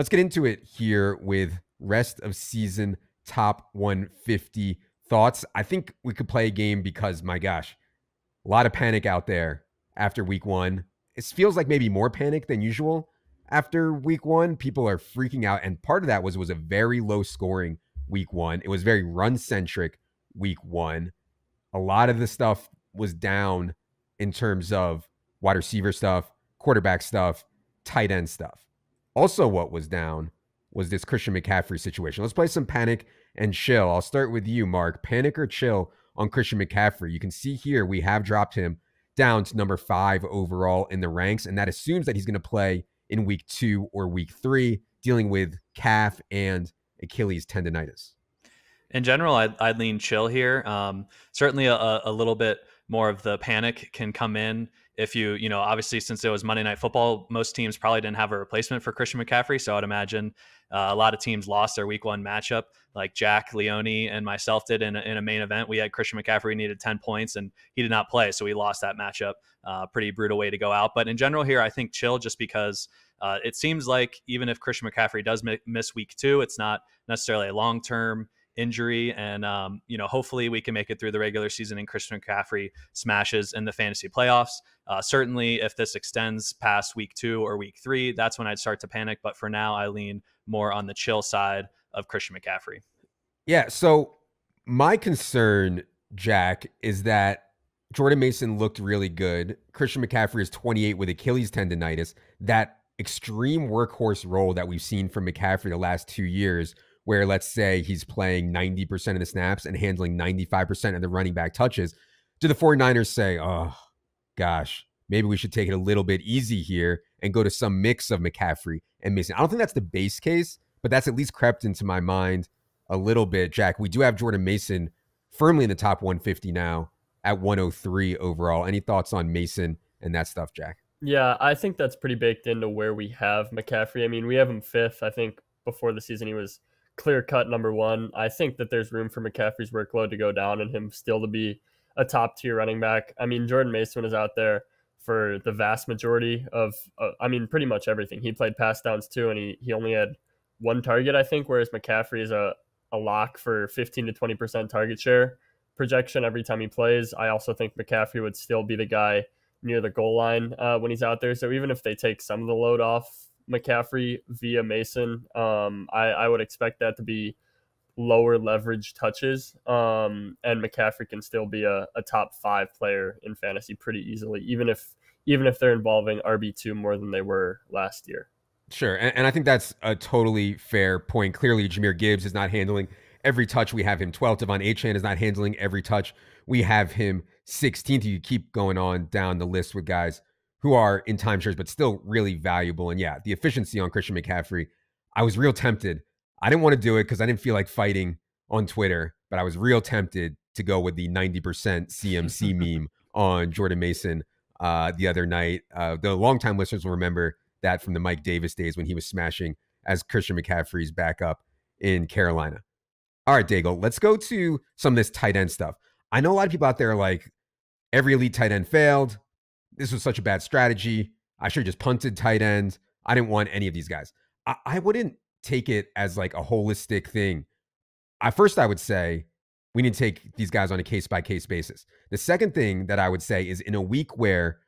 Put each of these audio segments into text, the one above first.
Let's get into it here with rest of season top 150 thoughts. I think we could play a game because, my gosh, a lot of panic out there after week one. It feels like maybe more panic than usual after week one. People are freaking out, and part of that was a very low scoring week one. It was very run-centric week one. A lot of the stuff was down in terms of wide receiver stuff, quarterback stuff, tight end stuff. Also, what was down was this Christian McCaffrey situation. Let's play some panic and chill. I'll start with you, Mark. Panic or chill on Christian McCaffrey? You can see here we have dropped him down to number 5 overall in the ranks, and that assumes that he's going to play in week 2 or week 3, dealing with calf and Achilles tendonitis. In general, I'd lean chill here. Certainly a little bit more of the panic can come in if you obviously, since it was Monday Night Football, most teams probably didn't have a replacement for Christian McCaffrey. So I'd imagine a lot of teams lost their week one matchup, like Jack, Leone, and myself did in a main event. We had Christian McCaffrey needed 10 points and he did not play. So we lost that matchup. Pretty brutal way to go out. But in general here, I think chill, just because it seems like even if Christian McCaffrey does miss week 2, it's not necessarily a long-term injury, and hopefully we can make it through the regular season and Christian McCaffrey smashes in the fantasy playoffs. Certainly if this extends past week 2 or week 3, that's when I'd start to panic, but for now I lean more on the chill side of Christian McCaffrey. Yeah, so my concern, Jack, is that Jordan Mason looked really good. Christian McCaffrey is 28 with Achilles tendonitis. That extreme workhorse role that we've seen from McCaffrey the last 2 years, where let's say he's playing 90% of the snaps and handling 95% of the running back touches. Do the 49ers say, oh gosh, maybe we should take it a little bit easy here and go to some mix of McCaffrey and Mason? I don't think that's the base case, but that's at least crept into my mind a little bit, Jack. We do have Jordan Mason firmly in the top 150 now at 103 overall. Any thoughts on Mason and that stuff, Jack? Yeah, I think that's pretty baked into where we have McCaffrey. I mean, we have him 5th. I think before the season he was clear-cut number 1. I think that there's room for McCaffrey's workload to go down and him still to be a top-tier running back. I mean, Jordan Mason is out there for the vast majority of, pretty much everything. He played pass downs too, and he only had 1 target, I think, whereas McCaffrey is a lock for 15 to 20% target share projection every time he plays. I also think McCaffrey would still be the guy near the goal line when he's out there. So even if they take some of the load off McCaffrey via Mason, I would expect that to be lower leverage touches, and McCaffrey can still be a top 5 player in fantasy pretty easily, even if they're involving RB2 more than they were last year. Sure, and I think that's a totally fair point. Clearly, Jahmyr Gibbs is not handling every touch. We have him 12th. Devon Achane is not handling every touch. We have him 16th. You keep going on down the list with guys who are in timeshares, but still really valuable. And yeah, the efficiency on Christian McCaffrey, I was real tempted. I didn't want to do it because I didn't feel like fighting on Twitter, but I was real tempted to go with the 90% CMC meme on Jordan Mason the other night. The longtime listeners will remember that from the Mike Davis days when he was smashing as Christian McCaffrey's backup in Carolina. All right, Daigle, let's go to some of this tight end stuff. I know a lot of people out there are like, every elite tight end failed. This was such a bad strategy. I should have just punted tight end. I didn't want any of these guys. I wouldn't take it as like a holistic thing. I would say we need to take these guys on a case-by-case basis. The second thing that I would say is, in a week where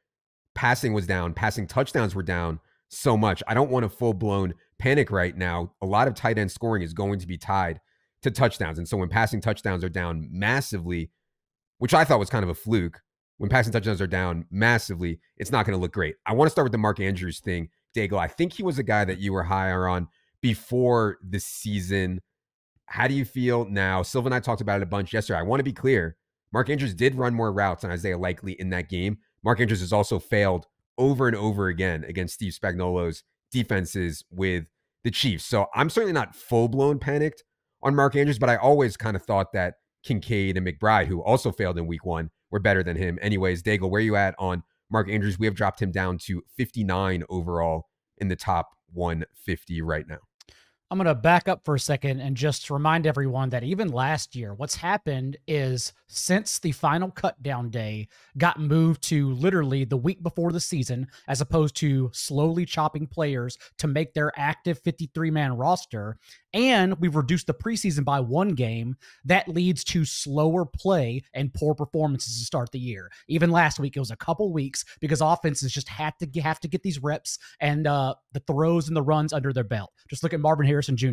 passing was down, passing touchdowns were down so much, I don't want a full-blown panic right now. A lot of tight end scoring is going to be tied to touchdowns. And so when passing touchdowns are down massively, which I thought was kind of a fluke, when passing touchdowns are down massively, it's not going to look great. I want to start with the Mark Andrews thing, Daigle. I think he was a guy that you were higher on before the season. How do you feel now? Silva and I talked about it a bunch yesterday. I want to be clear. Mark Andrews did run more routes on Isaiah Likely in that game. Mark Andrews has also failed over and over again against Steve Spagnuolo's defenses with the Chiefs. So I'm certainly not full-blown panicked on Mark Andrews, but I always kind of thought that Kincaid and McBride, who also failed in week 1, we're better than him. Anyways, Daigle, where are you at on Mark Andrews? We have dropped him down to 59 overall in the top 150 right now. I'm going to back up for a second and just remind everyone that even last year, what's happened is since the final cutdown day got moved to literally the week before the season, as opposed to slowly chopping players to make their active 53-man roster, and we've reduced the preseason by one game, that leads to slower play and poor performances to start the year. Even last week, it was a couple weeks because offenses just have to get these reps and the throws and the runs under their belt. Just look at Marvin Harrison Jr.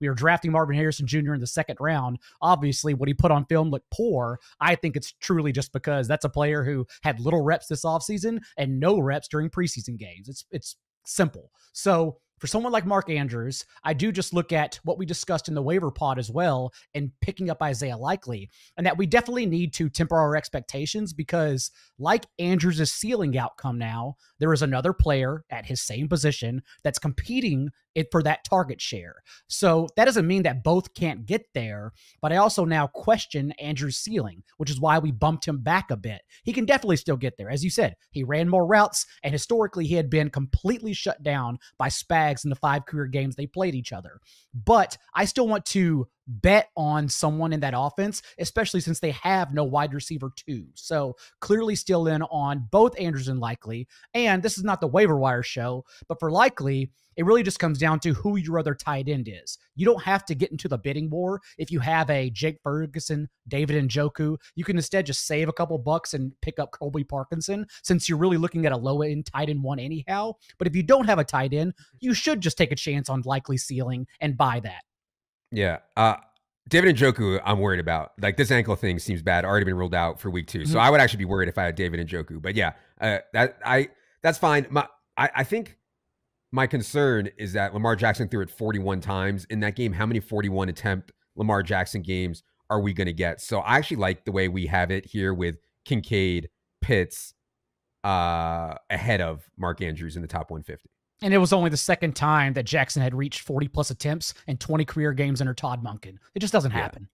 We were drafting Marvin Harrison Jr. in the second round. Obviously, what he put on film looked poor. I think it's truly just because that's a player who had little reps this offseason and no reps during preseason games. It's simple. So for someone like Mark Andrews, I do just look at what we discussed in the waiver pod as well and picking up Isaiah Likely, and that we definitely need to temper our expectations because like Andrews' ceiling outcome now, there is another player at his same position that's competing for that target share. So that doesn't mean that both can't get there, but I also now question Andrews' ceiling, which is why we bumped him back a bit. He can definitely still get there. As you said, he ran more routes, and historically he had been completely shut down by Spags in the 5 career games they played each other. But I still want to bet on someone in that offense, especially since they have no wide receiver too. So clearly still in on both Andrews and Likely. And this is not the waiver wire show, but for Likely, it really just comes down to who your other tight end is. You don't have to get into the bidding war. If you have a Jake Ferguson, David Njoku, you can instead just save a couple bucks and pick up Colby Parkinson since you're really looking at a low-end tight end one anyhow. But if you don't have a tight end, you should just take a chance on Likely ceiling and buy that. Yeah. David Njoku, I'm worried about. Like, this ankle thing seems bad. Already been ruled out for week 2. Mm-hmm. So I would actually be worried if I had David Njoku. But yeah, that's fine. I think my concern is that Lamar Jackson threw it 41 times in that game. How many 41 attempt Lamar Jackson games are we going to get? So I actually like the way we have it here with Kincaid, Pitts, ahead of Mark Andrews in the top 150. And it was only the second time that Jackson had reached 40-plus attempts and 20 career games under Todd Monken. It just doesn't happen.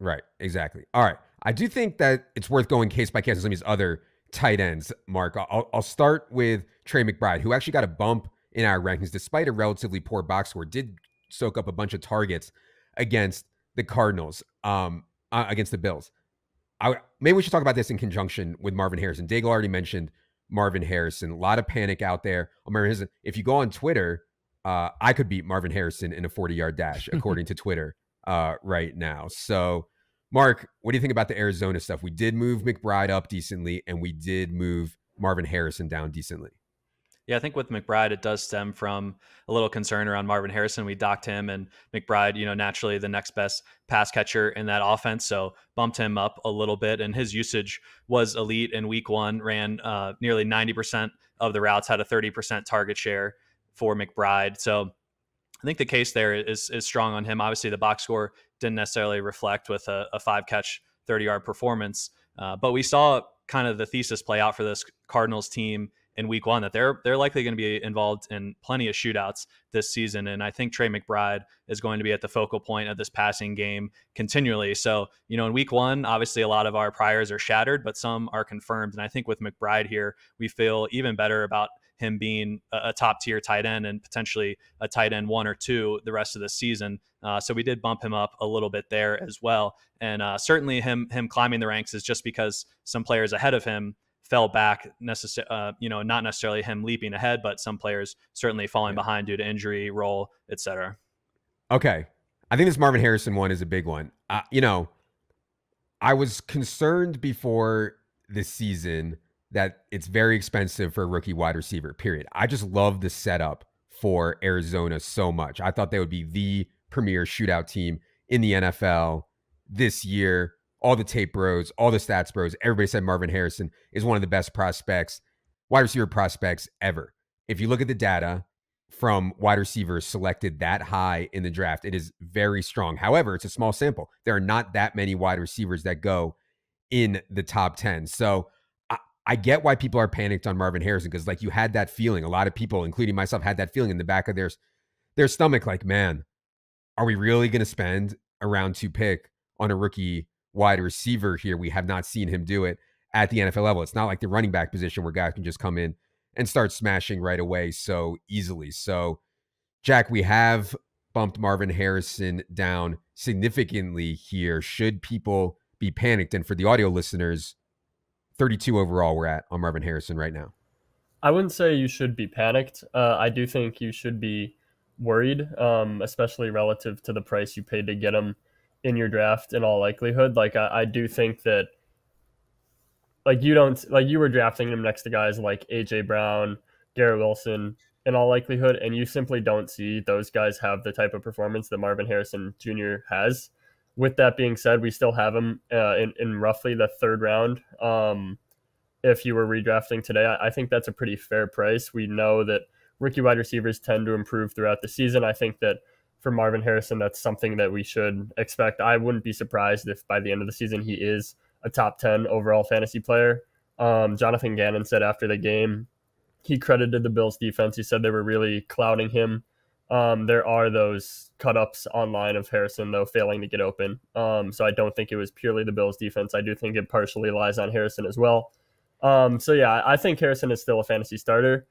Yeah. Right, exactly. All right. I do think that it's worth going case by case on some of these other tight ends, Mark. I'll start with Trey McBride, who actually got a bump in our rankings despite a relatively poor box score, did soak up a bunch of targets against the Cardinals, against the Bills. Maybe we should talk about this in conjunction with Marvin Harrison. Daigle already mentioned Marvin Harrison. A lot of panic out there. If you go on Twitter, I could beat Marvin Harrison in a 40-yard dash, according to Twitter right now. So, Mark, what do you think about the Arizona stuff? We did move McBride up decently, and we did move Marvin Harrison down decently. Yeah, I think with McBride, it does stem from a little concern around Marvin Harrison. We docked him, and McBride, naturally the next best pass catcher in that offense. So bumped him up a little bit, and his usage was elite in week 1, ran nearly 90% of the routes, had a 30% target share for McBride. So I think the case there is strong on him. Obviously, the box score didn't necessarily reflect with a 5-catch, 30-yard performance, but we saw kind of the thesis play out for this Cardinals team in week 1, that they're likely going to be involved in plenty of shootouts this season. And I think Trey McBride is going to be at the focal point of this passing game continually. So, in week 1, obviously a lot of our priors are shattered, but some are confirmed. And I think with McBride here, we feel even better about him being a top tier tight end and potentially a tight end 1 or 2 the rest of the season. So we did bump him up a little bit there as well. And certainly him climbing the ranks is just because some players ahead of him fell back, not necessarily him leaping ahead, but some players certainly falling behind due to injury, role, etc. Okay. I think this Marvin Harrison one is a big one. I was concerned before the season that it's very expensive for a rookie wide receiver, period. I just love the setup for Arizona so much. I thought they would be the premier shootout team in the NFL this year. All the tape bros, all the stats bros, everybody said Marvin Harrison is one of the best prospects, wide receiver prospects ever. If you look at the data from wide receivers selected that high in the draft, it is very strong. However, it's a small sample. There are not that many wide receivers that go in the top 10. So I get why people are panicked on Marvin Harrison, because like you had that feeling. A lot of people, including myself, had that feeling in the back of their stomach, like, man, are we really going to spend a round 2 pick on a rookie wide receiver here? We have not seen him do it at the NFL level. It's not like the running back position where guys can just come in and start smashing right away so easily. So, Jack, we have bumped Marvin Harrison down significantly here. Should people be panicked? And for the audio listeners, 32 overall we're at on Marvin Harrison right now. I wouldn't say you should be panicked. I do think you should be worried, especially relative to the price you paid to get him in your draft in all likelihood. Like, I do think that, like, you don't, like, you were drafting him next to guys like A.J. Brown, Garrett Wilson, in all likelihood, and you simply don't see those guys have the type of performance that Marvin Harrison Jr. has. With that being said, we still have him in roughly the third round. If you were redrafting today, I think that's a pretty fair price. We know that rookie wide receivers tend to improve throughout the season. I think that for Marvin Harrison, that's something that we should expect. I wouldn't be surprised if by the end of the season he is a top 10 overall fantasy player. Jonathan Gannon said after the game, he credited the Bills defense. He said they were really clouding him. There are those cut-ups online of Harrison, though, failing to get open. So I don't think it was purely the Bills defense. I do think it partially lies on Harrison as well. So yeah, I think Harrison is still a fantasy starter,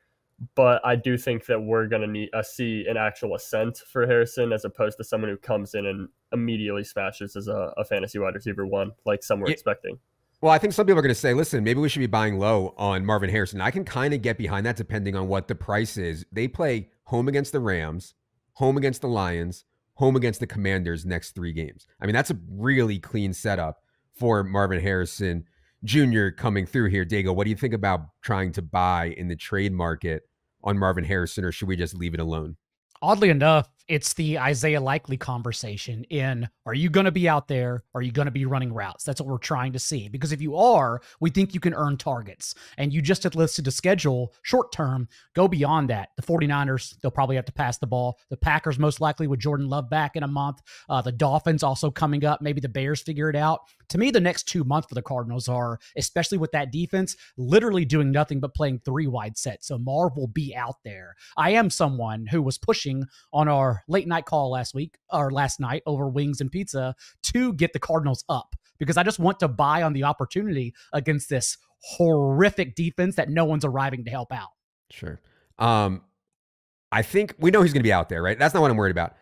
but I do think that we're going to need see an actual ascent for Harrison as opposed to someone who comes in and immediately smashes as a fantasy wide receiver one, like some were expecting. Well, I think some people are going to say, listen, maybe we should be buying low on Marvin Harrison. I can kind of get behind that depending on what the price is. They play home against the Rams, home against the Lions, home against the Commanders next three games. I mean, that's a really clean setup for Marvin Harrison Jr. coming through here. Dago, what do you think about trying to buy in the trade market on Marvin Harrison, or should we just leave it alone? Oddly enough, it's the Isaiah Likely conversation in, are you going to be out there? Are you going to be running routes? That's what we're trying to see. Because if you are, we think you can earn targets. And you just had listed a schedule short-term. Go beyond that. The 49ers, they'll probably have to pass the ball. The Packers most likely with Jordan Love back in a month. The Dolphins also coming up. Maybe the Bears figure it out. To me, the next 2 months for the Cardinals are, especially with that defense, literally doing nothing but playing three wide sets. So Marv will be out there. I am someone who was pushing on our late night call last night over wings and pizza to get the Cardinals up because I just want to buy on the opportunity against this horrific defense that no one's arriving to help out. Sure. I think we know he's going to be out there, right? That's not what I'm worried about.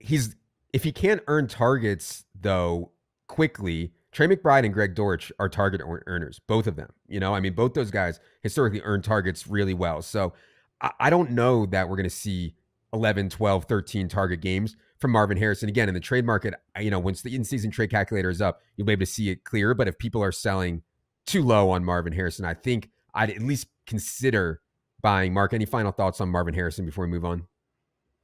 If he can't earn targets though quickly, Trey McBride and Greg Dortch are target earners, both of them. You know, I mean, both those guys historically earn targets really well. So I don't know that we're going to see 11, 12, 13 target games from Marvin Harrison. Again, in the trade market, you know, once the in-season trade calculator is up, you'll be able to see it clearer. But if people are selling too low on Marvin Harrison, I think I'd at least consider buying. Mark, any final thoughts on Marvin Harrison before we move on?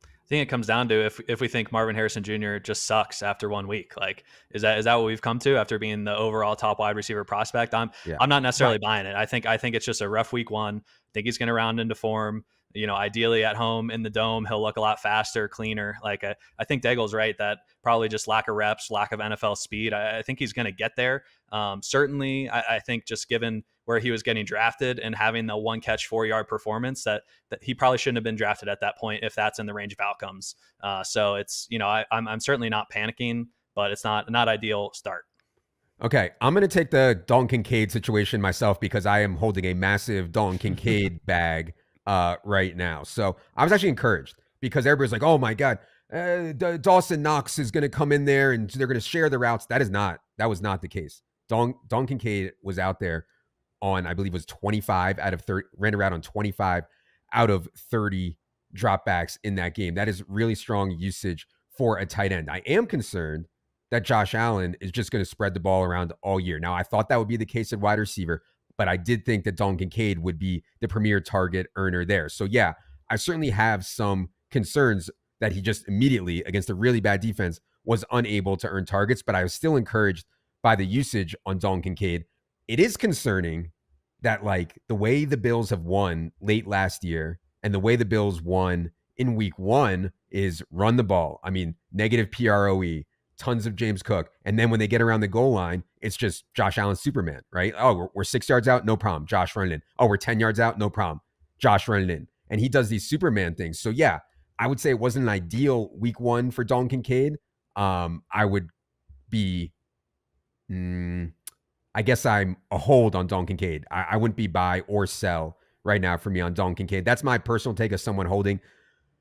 I think it comes down to if we think Marvin Harrison Jr. just sucks after 1 week. Like, is that what we've come to after being the overall top wide receiver prospect? I'm not necessarily buying it. I think it's just a rough week one. I think he's going to round into form. You know, ideally at home in the dome, he'll look a lot faster, cleaner. Like I think Daigle's right that probably just lack of reps, lack of NFL speed. I think he's going to get there. Certainly, I think just given where he was getting drafted and having the 1-catch, 4-yard performance that he probably shouldn't have been drafted at that point if that's in the range of outcomes. So it's, you know, I'm certainly not panicking, but it's not ideal start. Okay, I'm going to take the Dalton Kincaid situation myself because I am holding a massive Dalton Kincaid bag right now. So I was actually encouraged because everybody's like, oh my God, Dawson Knox is going to come in there and they're going to share the routes. That was not the case. Dalton Kincaid was out there on, I believe was 25 out of 30, ran around on 25 out of 30 dropbacks in that game. That is really strong usage for a tight end. I am concerned that Josh Allen is just going to spread the ball around all year. Now I thought that would be the case at wide receiver, but I did think that Dalton Kincaid would be the premier target earner there. So yeah, I certainly have some concerns that he just immediately against a really bad defense was unable to earn targets, but I was still encouraged by the usage on Dalton Kincaid. It is concerning that like the way the Bills have won late last year and the way the Bills won in week 1 is run the ball. I mean, negative PROE, tons of James Cook. And then when they get around the goal line, it's just Josh Allen Superman, right? Oh, we're 6 yards out. No problem. Josh running in. Oh, we're 10 yards out. No problem. Josh running in. And he does these Superman things. So yeah, I would say it wasn't an ideal week 1 for Dalton Kincaid. I would be, I guess I'm a hold on Dalton Kincaid. I wouldn't be buy or sell right now for me on Dalton Kincaid. That's my personal take as someone holding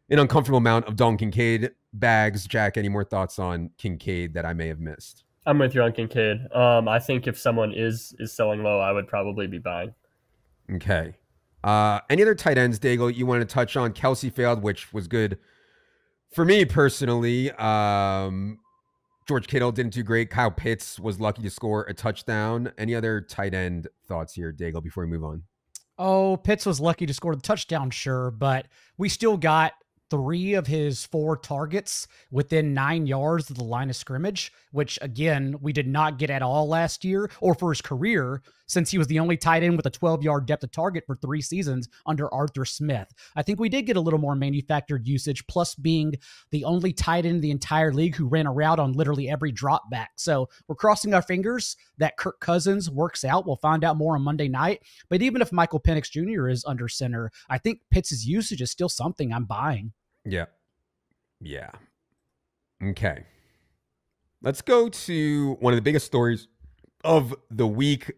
an uncomfortable amount of Dalton Kincaid bags. Jack, any more thoughts on Kincaid that I may have missed? I'm with you on Kincaid. I think if someone is selling low, I would probably be buying. Okay. Any other tight ends, Daigle, you want to touch on? Kelsey failed, which was good for me personally. George Kittle didn't do great. Kyle Pitts was lucky to score a touchdown. Any other tight end thoughts here, Daigle, before we move on? Oh, Pitts was lucky to score the touchdown, sure, but we still got 3 of his 4 targets within 9 yards of the line of scrimmage, which, again, we did not get at all last year or for his career, since he was the only tight end with a 12-yard depth of target for 3 seasons under Arthur Smith. I think we did get a little more manufactured usage, plus being the only tight end in the entire league who ran a route on literally every drop back. So we're crossing our fingers that Kirk Cousins works out. We'll find out more on Monday night. But even if Michael Penix Jr. is under center, I think Pitts' usage is still something I'm buying. Yeah. Yeah. Okay. Let's go to one of the biggest stories of the week.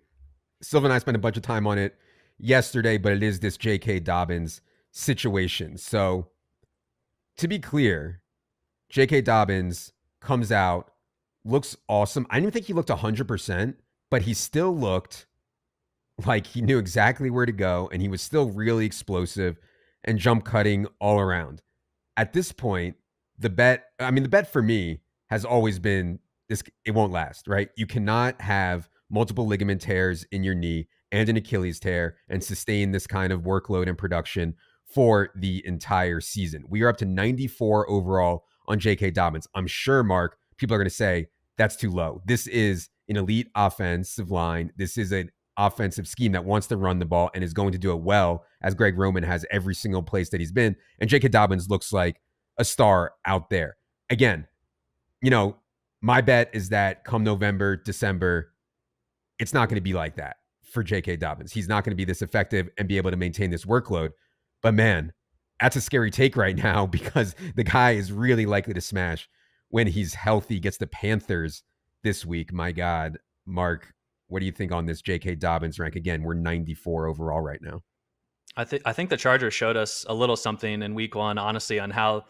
Sylvan and I spent a bunch of time on it yesterday, but it is this J.K. Dobbins situation. So to be clear, J.K. Dobbins comes out, looks awesome. I didn't even think he looked 100%, but he still looked like he knew exactly where to go, and he was still really explosive and jump cutting all around. At this point, the bet for me has always been this: it won't last, right? You cannot have multiple ligament tears in your knee and an Achilles tear and sustain this kind of workload and production for the entire season. We are up to 94 overall on J.K. Dobbins. I'm sure, Mark, people are going to say that's too low. This is an elite offensive line. This is an offensive scheme that wants to run the ball and is going to do it well, as Greg Roman has every single place that he's been. And J.K. Dobbins looks like a star out there. Again, you know, my bet is that come November, December, it's not going to be like that for J.K. Dobbins. He's not going to be this effective and be able to maintain this workload. But man, that's a scary take right now, because the guy is really likely to smash when he's healthy. Gets the Panthers this week. My God, Mark, what do you think on this J.K. Dobbins rank? Again, we're 94 overall right now. I think the Chargers showed us a little something in week one, honestly, on how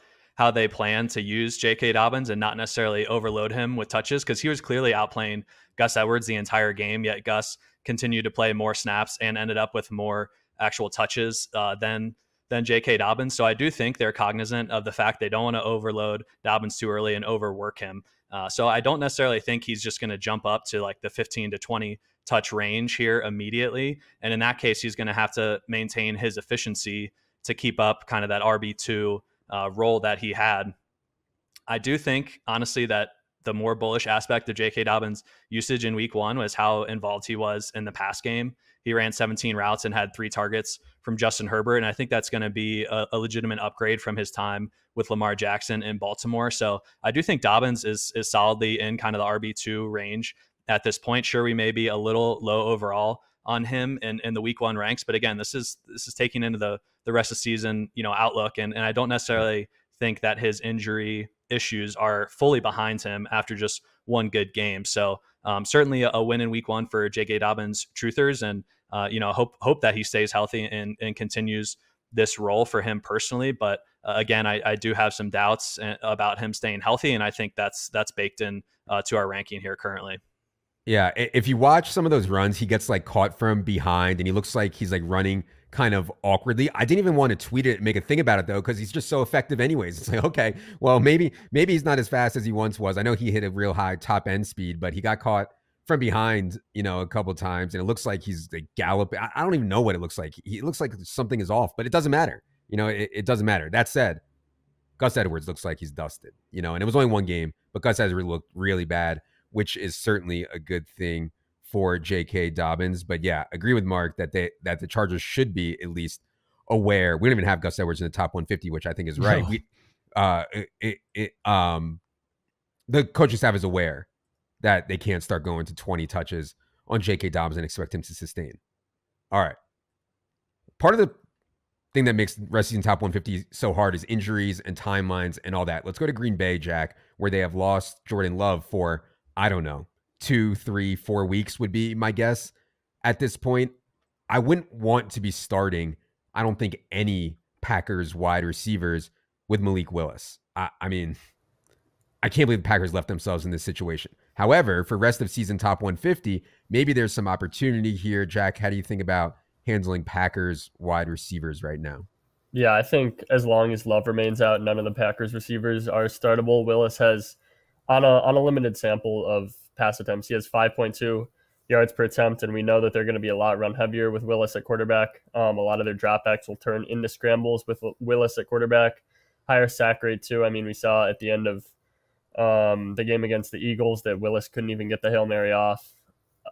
they plan to use J.K. Dobbins and not necessarily overload him with touches, because he was clearly outplaying Gus Edwards the entire game, yet Gus continued to play more snaps and ended up with more actual touches than J.K. Dobbins. So I do think they're cognizant of the fact they don't want to overload Dobbins too early and overwork him. So I don't necessarily think he's just going to jump up to like the 15 to 20 touch range here immediately. And in that case, he's going to have to maintain his efficiency to keep up kind of that RB2 role that he had. I do think, honestly, that the more bullish aspect of J.K. Dobbins' usage in week one was how involved he was in the pass game. He ran 17 routes and had 3 targets from Justin Herbert. And I think that's going to be a legitimate upgrade from his time with Lamar Jackson in Baltimore. So I do think Dobbins is solidly in kind of the RB2 range at this point. Sure, we may be a little low overall on him in the week one ranks. But again, this is taking into the rest of the season, you know, outlook. And I don't necessarily think that his injury issues are fully behind him after just one good game. So certainly a win in week one for J.K. Dobbins truthers, and you know, hope that he stays healthy and continues this role for him personally. But again, I do have some doubts about him staying healthy, and I think that's baked in to our ranking here currently. Yeah, if you watch some of those runs, he gets like caught from behind and he looks like he's like running kind of awkwardly. I didn't even want to tweet it and make a thing about it, though, because he's just so effective anyways. It's like, okay, well, maybe he's not as fast as he once was. I know he hit a real high top end speed, but he got caught from behind, you know, a couple of times, and it looks like he's like galloping. I don't even know what it looks like. It looks like something is off, but it doesn't matter. You know, it doesn't matter. That said, Gus Edwards looks like he's dusted, you know, and it was only one game, but Gus Edwards looked really bad, which is certainly a good thing for J.K. Dobbins. But yeah, agree with Mark that the Chargers should be at least aware. We don't even have Gus Edwards in the top 150, which I think is right. No. The coaching staff is aware that they can't start going to 20 touches on J.K. Dobbins and expect him to sustain. All right. Part of the thing that makes rest season top 150 so hard is injuries and timelines and all that. Let's go to Green Bay, Jack, where they have lost Jordan Love for, I don't know, 2, 3, 4 weeks would be my guess at this point. I wouldn't want to be starting, I don't think, any Packers wide receivers with Malik Willis. I mean, I can't believe the Packers left themselves in this situation. However, for rest of season top 150, maybe there's some opportunity here. Jack, how do you think about handling Packers wide receivers right now? Yeah, I think as long as Love remains out, none of the Packers receivers are startable. Willis has, on a limited sample of pass attempts, he has 5.2 yards per attempt, and we know that they're going to be a lot run heavier with Willis at quarterback. A lot of their dropbacks will turn into scrambles with Willis at quarterback. Higher sack rate, too. I mean, we saw at the end of the game against the Eagles that Willis couldn't even get the Hail Mary off.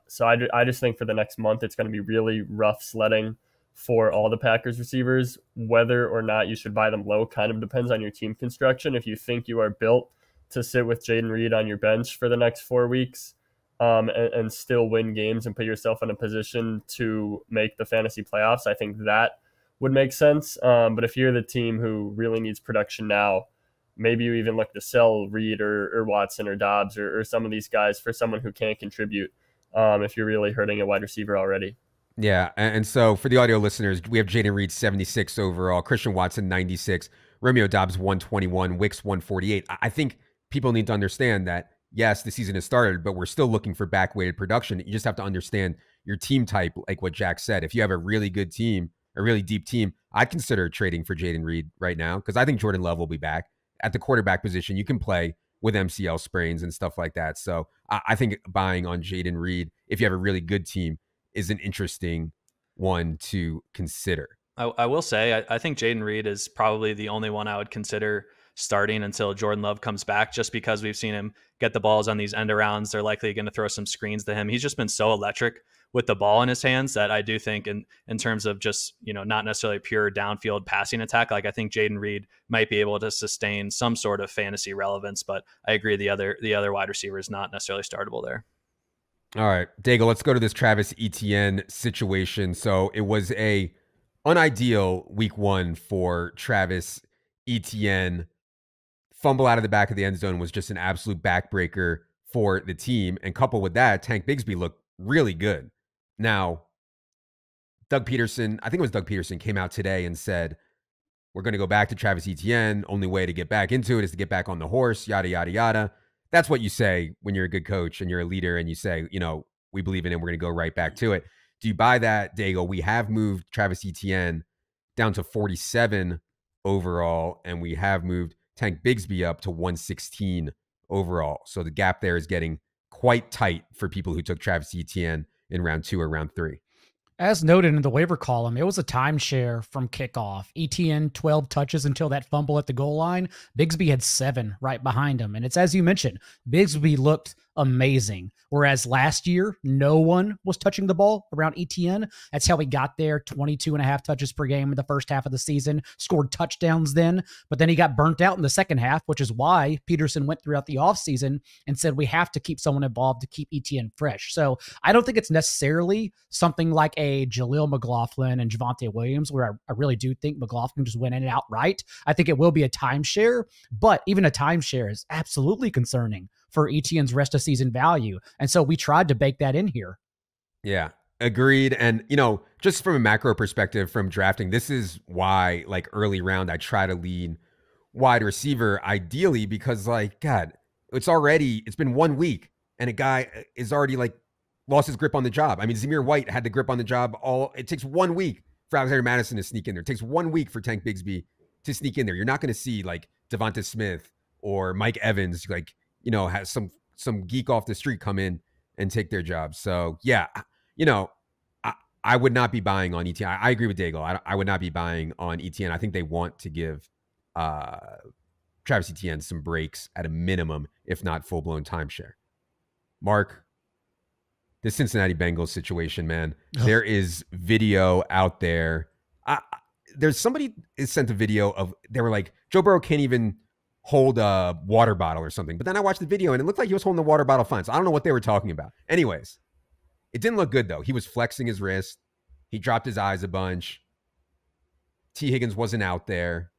So I just think for the next month, it's going to be really rough sledding for all the Packers receivers. Whether or not you should buy them low kind of depends on your team construction. If you think you are built to sit with Jaden Reed on your bench for the next 4 weeks and still win games and put yourself in a position to make the fantasy playoffs, I think that would make sense. But if you're the team who really needs production now, maybe you even look to sell Reed or Watson or Dobbs or some of these guys for someone who can't contribute if you're really hurting a wide receiver already. Yeah, and so for the audio listeners, we have Jaden Reed 76 overall, Christian Watson 96, Romeo Dobbs 121, Wicks 148. I think people need to understand that, yes, the season has started, but we're still looking for back-weighted production. You just have to understand your team type, like what Jack said. If you have a really good team, a really deep team, I'd consider trading for Jaden Reed right now because I think Jordan Love will be back. At the quarterback position, you can play with MCL sprains and stuff like that. So I think buying on Jaden Reed, if you have a really good team, is an interesting one to consider. I will say, I think Jaden Reed is probably the only one I would consider starting until Jordan Love comes back, just because we've seen him get the balls on these end arounds. They're likely going to throw some screens to him. He's just been so electric with the ball in his hands that I do think in terms of just, you know, not necessarily pure downfield passing attack, like I think Jaden Reed might be able to sustain some sort of fantasy relevance, but I agree the other wide receiver is not necessarily startable there. All right, Daigle, let's go to this Travis Etienne situation. So it was a unideal week one for Travis Etienne. Fumble out of the back of the end zone was just an absolute backbreaker for the team. And coupled with that, Tank Bigsby looked really good. Now, Doug Peterson, I think it was Doug Peterson, came out today and said, we're going to go back to Travis Etienne. Only way to get back into it is to get back on the horse, yada, yada, yada. That's what you say when you're a good coach and you're a leader and you say, you know, we believe in it. We're going to go right back to it. Do you buy that, Daigle? We have moved Travis Etienne down to 47 overall, and we have moved Tank Bigsby up to 116 overall. So the gap there is getting quite tight for people who took Travis Etienne in round two or round three. As noted in the waiver column, it was a timeshare from kickoff. Etienne, 12 touches until that fumble at the goal line. Bigsby had 7 right behind him. And it's as you mentioned, Bigsby looked amazing. Whereas last year, no one was touching the ball around Etienne. That's how he got there, 22.5 touches per game in the first half of the season, scored touchdowns then, but then he got burnt out in the second half, which is why Peterson went throughout the offseason and said, we have to keep someone involved to keep Etienne fresh. So I don't think it's necessarily something like a Jaleel McLaughlin and Javonte Williams, where I really do think McLaughlin just went in and out right. I think it will be a timeshare, but even a timeshare is absolutely concerning for Etienne's rest of season value. And so we tried to bake that in here. Yeah, agreed. And, you know, just from a macro perspective from drafting, this is why, like, early round, I try to lean wide receiver ideally, because, like, God, it's been 1 week and a guy is already, like, lost his grip on the job. I mean, Zamir White had the grip on the job it takes 1 week for Alexander Madison to sneak in there. It takes 1 week for Tank Bigsby to sneak in there. You're not going to see, like, Devonta Smith or Mike Evans, like, you know, has some geek off the street come in and take their job. So yeah, you know, I would not be buying on Etienne. I agree with Daigle. I would not be buying on Etienne. I think they want to give Travis Etienne some breaks at a minimum, if not full-blown timeshare. Mark, the Cincinnati Bengals situation, man. Oh. There is video out there. There's somebody sent a video of, they were like, Joe Burrow can't even hold a water bottle or something. But then I watched the video and it looked like he was holding the water bottle fine. So I don't know what they were talking about. Anyways, it didn't look good though. He was flexing his wrist. He dropped his eyes a bunch. Tee Higgins wasn't out there.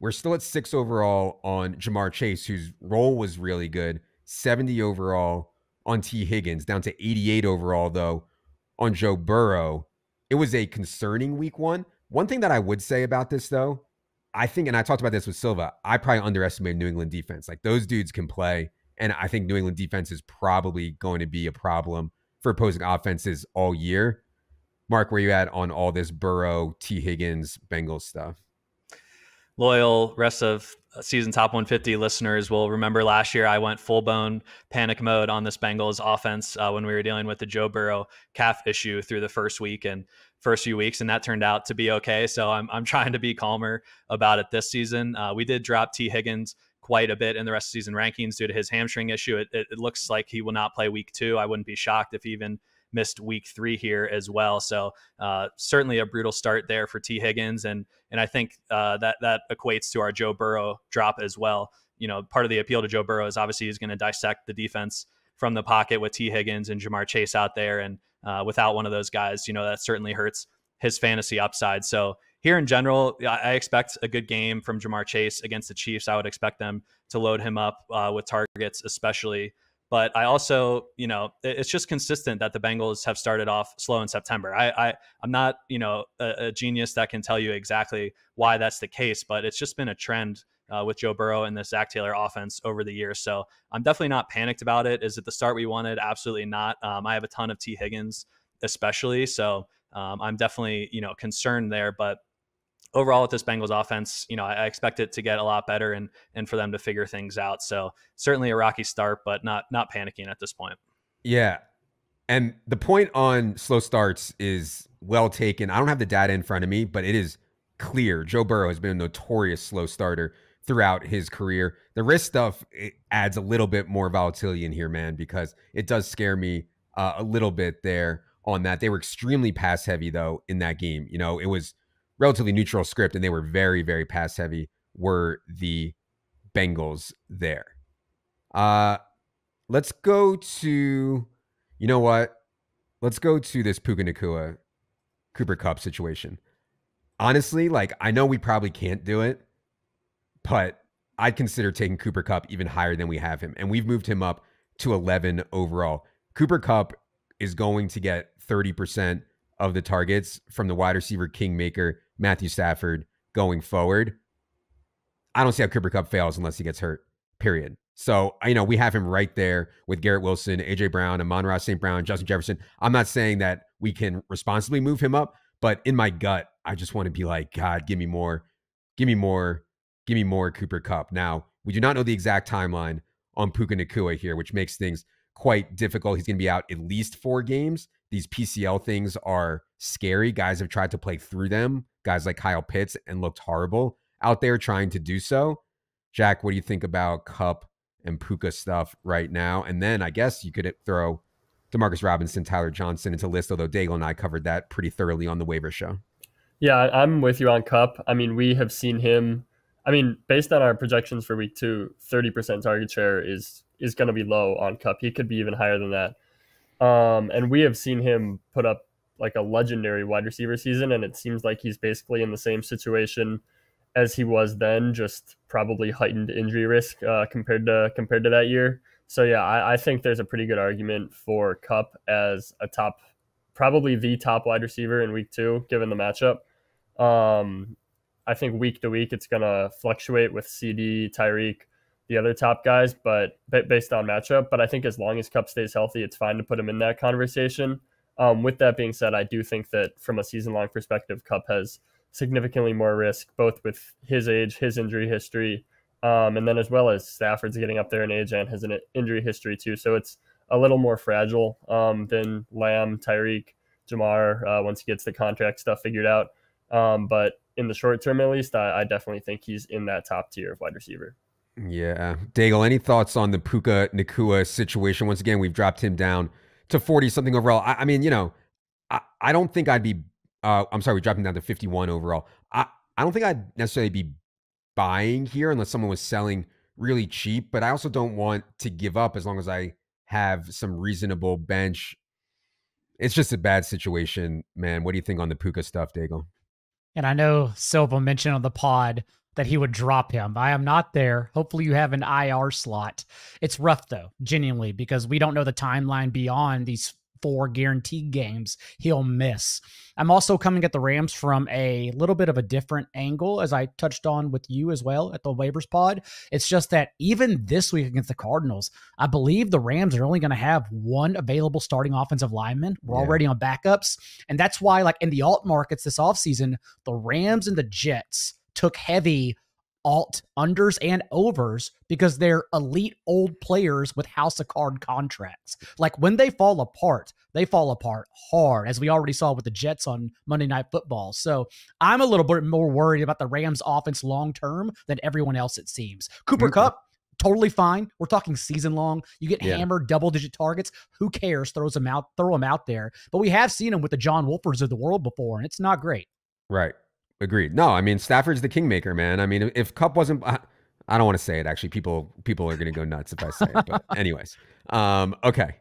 We're still at 6 overall on Ja'Marr Chase, whose role was really good. 70 overall on Tee Higgins, down to 88 overall though on Joe Burrow. It was a concerning week one. One thing that I would say about this though I think, and I talked about this with Silva, I probably underestimated New England defense. Like, those dudes can play. And I think New England defense is probably going to be a problem for opposing offenses all year. Mark, where you at on all this Burrow, Tee Higgins, Bengals stuff? Loyal rest of season top 150 listeners will remember last year I went full bone panic mode on this Bengals offense when we were dealing with the Joe Burrow calf issue through the first week and first few weeks, and that turned out to be okay. So I'm trying to be calmer about it this season. We did drop Tee Higgins quite a bit in the rest of season rankings due to his hamstring issue. It looks like he will not play week 2. I wouldn't be shocked if he even missed week 3 here as well. So certainly a brutal start there for Tee Higgins. And I think that equates to our Joe Burrow drop as well. You know, part of the appeal to Joe Burrow is obviously he's going to dissect the defense from the pocket with Tee Higgins and Ja'Marr Chase out there. And without one of those guys, you know, that certainly hurts his fantasy upside. So here in general, I expect a good game from Ja'Marr Chase against the Chiefs. I would expect them to load him up with targets especially. But I also, you know, it's just consistent that the Bengals have started off slow in September. I'm not, you know, a genius that can tell you exactly why that's the case, but it's just been a trend with Joe Burrow and the Zach Taylor offense over the years. So I'm definitely not panicked about it. Is it the start we wanted? Absolutely not. I have a ton of Tee Higgins especially. So I'm definitely, you know, concerned there. But overall with this Bengals offense, you know, I expect it to get a lot better and for them to figure things out. So certainly a rocky start, but not panicking at this point. Yeah. And the point on slow starts is well taken. I don't have the data in front of me, but it is clear Joe Burrow has been a notorious slow starter throughout his career. The wrist stuff, it adds a little bit more volatility in here, man, because it does scare me a little bit there on that. They were extremely pass heavy though in that game. You know, it was relatively neutral script, and they were very, very pass heavy were the Bengals there. Let's go to, you know what? Let's go to this Puka Nacua, Cooper Kupp situation. Honestly, like, I know we probably can't do it, but I'd consider taking Cooper Kupp even higher than we have him. And we've moved him up to 11 overall. Cooper Kupp is going to get 30% of the targets from the wide receiver kingmaker Matthew Stafford going forward. I don't see how Cooper Kupp fails unless he gets hurt, period. So, you know, we have him right there with Garrett Wilson, AJ Brown, Amon-Ra St. Brown, Justin Jefferson. I'm not saying that we can responsibly move him up, but in my gut, I just want to be like, God, give me more, give me more, give me more Cooper Kupp. Now, we do not know the exact timeline on Puka Nacua here, which makes things quite difficult. He's going to be out at least 4 games. These PCL things are scary. Guys have tried to play through them. Guys like Kyle Pitts and looked horrible out there trying to do so. Jack, what do you think about Kupp and Puka stuff right now? And then I guess you could throw Demarcus Robinson, Tyler Johnson into the list, although Daigle and I covered that pretty thoroughly on the waiver show. Yeah, I'm with you on Kupp. I mean, we have seen him. I mean, based on our projections for week 2, 30% target share is going to be low on Kupp. He could be even higher than that. And we have seen him put up like a legendary wide receiver season, and it seems like he's basically in the same situation as he was then, just probably heightened injury risk compared to that year. So yeah, I think there's a pretty good argument for Kupp as a top, probably the top wide receiver in week 2, given the matchup. I think week to week it's gonna fluctuate with CD, Tyreek, the other top guys, but based on matchup. But I think as long as Kupp stays healthy, it's fine to put him in that conversation. With that being said, I do think that from a season-long perspective, Kupp has significantly more risk, both with his age, his injury history, and then as well as Stafford's getting up there in age and has an injury history too. So it's a little more fragile than Lamb, Tyreek, Ja'Marr, once he gets the contract stuff figured out. But in the short term, at least, I definitely think he's in that top tier of wide receiver. Yeah. Daigle, any thoughts on the Puka Nacua situation? Once again, we've dropped him down to 40-something overall. I mean, you know, I don't think I'd be I'm sorry, we dropped him down to 51 overall. I don't think I'd necessarily be buying here unless someone was selling really cheap, but I also don't want to give up as long as I have some reasonable bench. It's just a bad situation, man. What do you think on the Puka stuff, Daigle? And I know Silva mentioned on the pod that he would drop him. I am not there. Hopefully you have an IR slot. It's rough though, genuinely, because we don't know the timeline beyond these 4 guaranteed games he'll miss. I'm also coming at the Rams from a little bit of a different angle, as I touched on with you as well at the waivers pod. It's just that even this week against the Cardinals, I believe the Rams are only going to have one available starting offensive lineman. We're already on backups. And that's why, like, in the alt markets this offseason, the Rams and the Jets took heavy alt unders and overs because they're elite old players with house of card contracts. Like, when they fall apart hard, as we already saw with the Jets on Monday Night Football. So I'm a little bit more worried about the Rams offense long-term than everyone else, it seems. Cooper Kupp, totally fine. We're talking season long. You get hammered double-digit targets. Who cares? Throw them out there. But we have seen them with the John Wolfers of the world before, and it's not great. Right. Agreed. No, I mean, Stafford's the kingmaker, man. I mean, if Kupp wasn't, I don't want to say it. Actually, people are going to go nuts if I say it. But anyways, okay.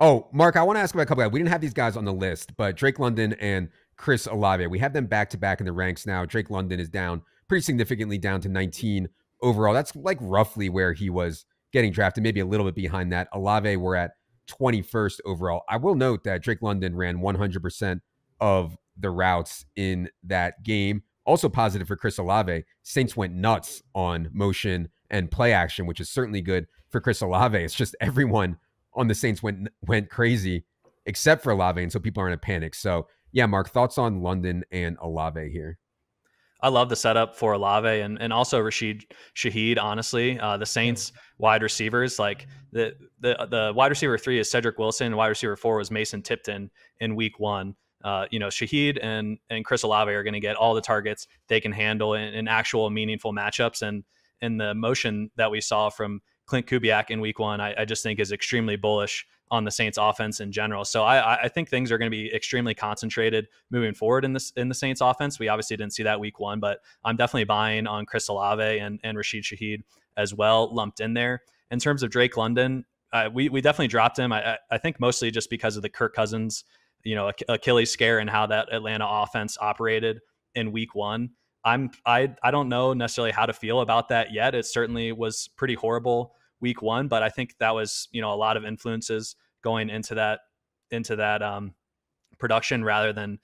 Oh, Mark, I want to ask about a couple guys. We didn't have these guys on the list, but Drake London and Chris Olave, we have them back to back in the ranks now. Drake London is down pretty significantly, down to 19 overall. That's like roughly where he was getting drafted, maybe a little bit behind that. Olave, we're at 21st overall. I will note that Drake London ran 100% of the routes in that game. Also positive for Chris Olave, Saints went nuts on motion and play action, which is certainly good for Chris Olave. It's just everyone on the Saints went crazy except for Olave, and so people are in a panic. So yeah, Mark, thoughts on London and Olave here? I love the setup for Olave and also Rashid Shaheed, honestly. The Saints wide receivers, like the wide receiver 3 is Cedric Wilson, wide receiver 4 was Mason Tipton in week 1. You know, Shaheed and Chris Olave are going to get all the targets they can handle in actual meaningful matchups. And in the motion that we saw from Clint Kubiak in week 1, I just think is extremely bullish on the Saints offense in general. So I think things are going to be extremely concentrated moving forward in the Saints offense. We obviously didn't see that week 1, but I'm definitely buying on Chris Olave and Rashid Shaheed as well, lumped in there. In terms of Drake London, we definitely dropped him. I think mostly just because of the Kirk Cousins, you know, Achilles scare and how that Atlanta offense operated in week 1. I don't know necessarily how to feel about that yet. It certainly was pretty horrible week 1, but I think that was, you know, a lot of influences going into that production rather than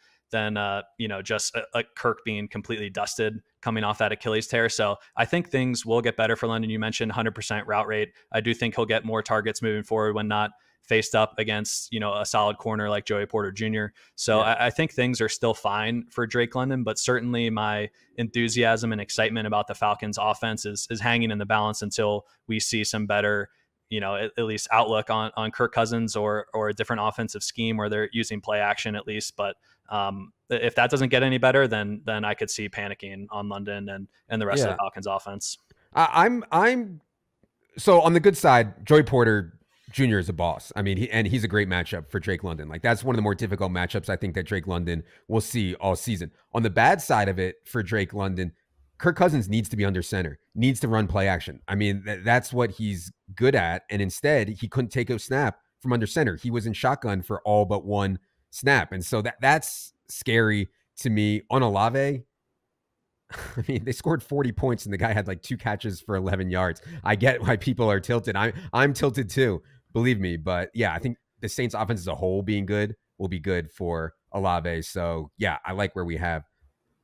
you know, just a Kirk being completely dusted coming off that Achilles tear. So I think things will get better for London. You mentioned 100% route rate. I do think he'll get more targets moving forward when not faced up against, you know, a solid corner like Joey Porter Jr. So I think things are still fine for Drake London, but certainly my enthusiasm and excitement about the Falcons offense is hanging in the balance until we see some better, you know, at least outlook on Kirk Cousins or a different offensive scheme where they're using play action at least. But if that doesn't get any better, then I could see panicking on London and the rest of the Falcons offense. I'm so on the good side, Joey Porter Jr. is a boss. I mean, he's a great matchup for Drake London. Like, that's one of the more difficult matchups I think that Drake London will see all season. On the bad side of it for Drake London, Kirk Cousins needs to be under center, needs to run play action. I mean, that's what he's good at. And instead, he couldn't take a snap from under center. He was in shotgun for all but one snap. And so that's scary to me. On Olave, I mean, they scored 40 points and the guy had like 2 catches for 11 yards. I get why people are tilted. I'm tilted too, believe me. But yeah, I think the Saints offense as a whole being good will be good for Olave. So yeah, I like where we have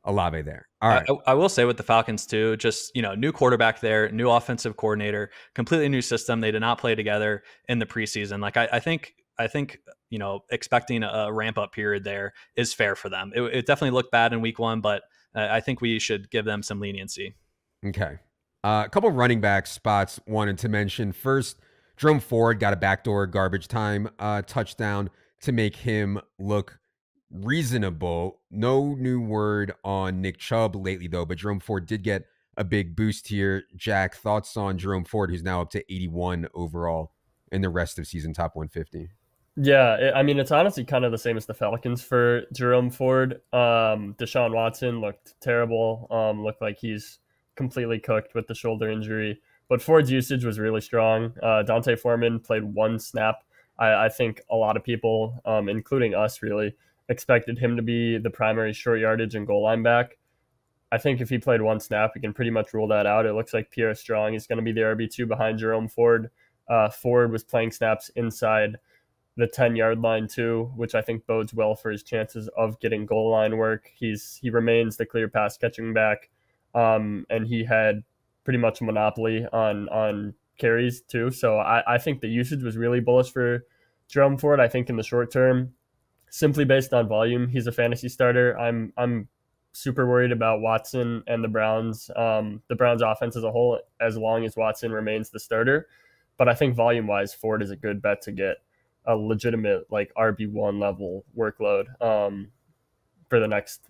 Olave there. All right. I will say with the Falcons too, just, you know, new quarterback there, new offensive coordinator, completely new system. They did not play together in the preseason. Like I think, you know, expecting a ramp up period there is fair for them. It definitely looked bad in week 1, but I think we should give them some leniency. Okay. A couple of running back spots wanted to mention. First, Jerome Ford got a backdoor garbage time touchdown to make him look reasonable. No new word on Nick Chubb lately, though, but Jerome Ford did get a big boost here. Jack, thoughts on Jerome Ford, who's now up to 81 overall in the rest of season top 150? Yeah, I mean, it's honestly kind of the same as the Falcons for Jerome Ford. Deshaun Watson looked terrible, looked like he's completely cooked with the shoulder injury. But Ford's usage was really strong. Dante Foreman played 1 snap. I think a lot of people, including us really, expected him to be the primary short yardage and goal line back. I think if he played 1 snap, we can pretty much rule that out. It looks like Pierre Strong is going to be the RB2 behind Jerome Ford. Ford was playing snaps inside the 10-yard line too, which I think bodes well for his chances of getting goal line work. He remains the clear pass catching back, and he had pretty much a monopoly on carries too. So I think the usage was really bullish for Jerome Ford. I think in the short term, simply based on volume, he's a fantasy starter. I'm super worried about Watson and the Browns offense as a whole, as long as Watson remains the starter. But I think volume wise, Ford is a good bet to get a legitimate like RB1 level workload for the next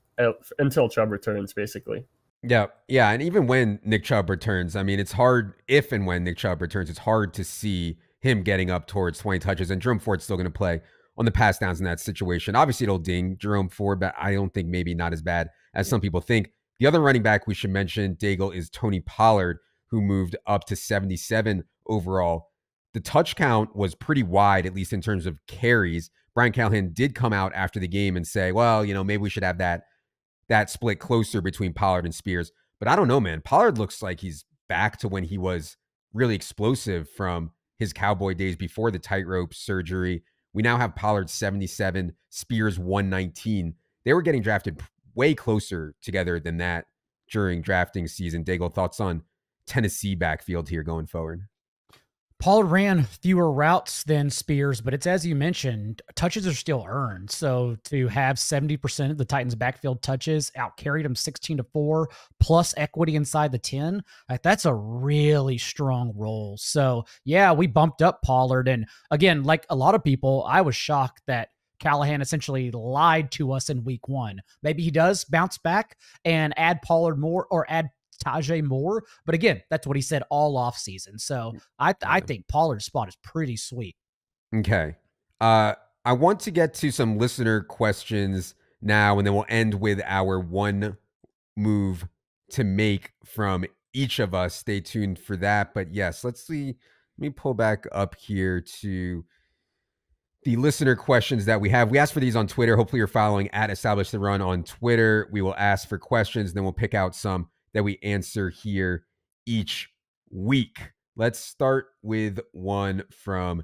until Chubb returns, basically. Yeah. And even when Nick Chubb returns, I mean, it's hard if and when Nick Chubb returns, it's hard to see him getting up towards 20 touches. And Jerome Ford's still going to play on the pass downs in that situation. Obviously, it'll ding Jerome Ford, but I don't think maybe not as bad as some people think. The other running back we should mention, Daigle, is Tony Pollard, who moved up to 77 overall. The touch count was pretty wide, at least in terms of carries. Brian Callahan did come out after the game and say, well, you know, maybe we should have that split closer between Pollard and Spears. But I don't know, man. Pollard looks like he's back to when he was really explosive from his Cowboy days before the tightrope surgery. We now have Pollard 77, Spears 119. They were getting drafted way closer together than that during drafting season. Daigle, thoughts on Tennessee backfield here going forward? Pollard ran fewer routes than Spears, but it's, as you mentioned, touches are still earned. So to have 70% of the Titans' backfield touches, out-carried them 16-4, plus equity inside the 10, like, that's a really strong role. So, yeah, we bumped up Pollard. And, again, like a lot of people, I was shocked that Callahan essentially lied to us in week one. Maybe he does bounce back and add Pollard more or add Tajay Moore, but again, that's what he said all offseason. So I think Pollard's spot is pretty sweet. Okay. I want to get to some listener questions now, and then we'll end with our one move to make from each of us. Stay tuned for that. But yes, let's see. Let me pull back up here to the listener questions that we have. We asked for these on Twitter. Hopefully you're following at Establish the Run on Twitter. We will ask for questions, then we'll pick out some that we answer here each week. Let's start with one from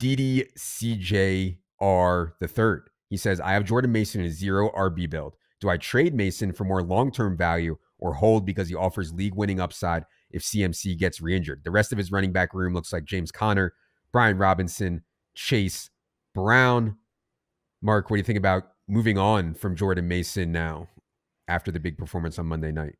DDCJR3. He says, I have Jordan Mason in a zero RB build. Do I trade Mason for more long-term value or hold because he offers league-winning upside if CMC gets re-injured? The rest of his running back room looks like James Conner, Brian Robinson, Chase Brown. Mark, what do you think about moving on from Jordan Mason now after the big performance on Monday night?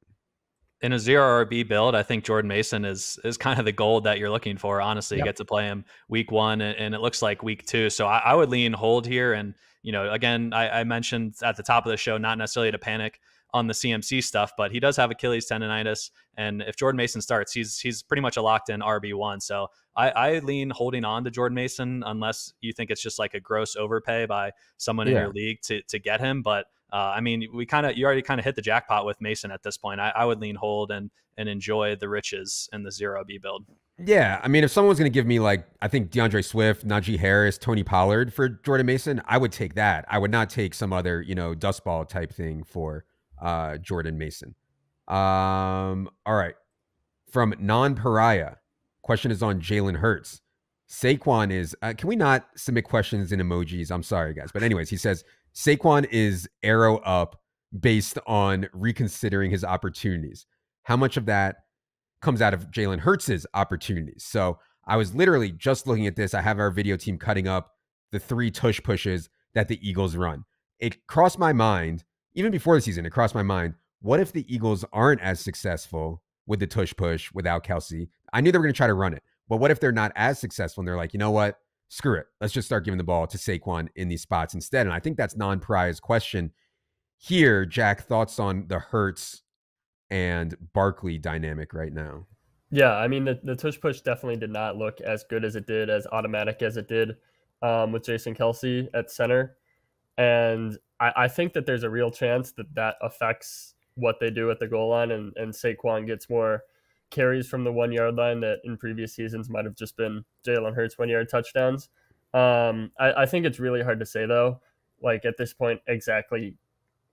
In a zero RB build, I think Jordan Mason is kind of the gold that you're looking for, honestly. Yep. You get to play him week one, and it looks like week two. So I would lean hold here. And, you know, again, I mentioned at the top of the show, not necessarily to panic on the CMC stuff, but he does have Achilles tendonitis. And if Jordan Mason starts, he's pretty much a locked in RB1. So I lean holding on to Jordan Mason, unless you think it's just like a gross overpay by someone in your league to get him. But I mean, you already kind of hit the jackpot with Mason at this point. I would lean hold and enjoy the riches in the zero B build. Yeah, I mean, if someone was going to give me, like, I think DeAndre Swift, Najee Harris, Tony Pollard for Jordan Mason, I would take that. I would not take some other, you know, dust ball type thing for Jordan Mason. All right, from Non-Pariah, question is on Jalen Hurts. Saquon is, can we not submit questions in emojis? I'm sorry, guys. But anyways, he says, Saquon is arrow up based on reconsidering his opportunities. How much of that comes out of Jalen Hurts' opportunities? So I was literally just looking at this. I have our video team cutting up the 3 tush pushes that the Eagles run. It crossed my mind, even before the season, it crossed my mind, what if the Eagles aren't as successful with the tush push without Kelsey? I knew they were going to try to run it, but what if they're not as successful and they're like, you know what? Screw it. Let's just start giving the ball to Saquon in these spots instead. And I think that's Non-Pariah's question here. Jack, thoughts on the Hurts and Barkley dynamic right now? Yeah, I mean, the tush push definitely did not look as good as it did, as automatic as it did with Jason Kelsey at center. And I think that there's a real chance that that affects what they do at the goal line, and Saquon gets more carries from the 1-yard line that in previous seasons might have just been Jalen Hurts 1-yard touchdowns. I think it's really hard to say, though, like at this point, exactly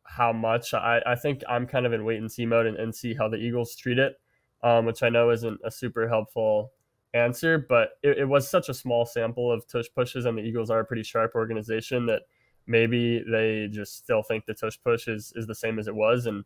how much. I think I'm kind of in wait and see mode and see how the Eagles treat it, which I know isn't a super helpful answer, but it was such a small sample of tush pushes, and the Eagles are a pretty sharp organization that maybe they just still think the tush push is the same as it was. And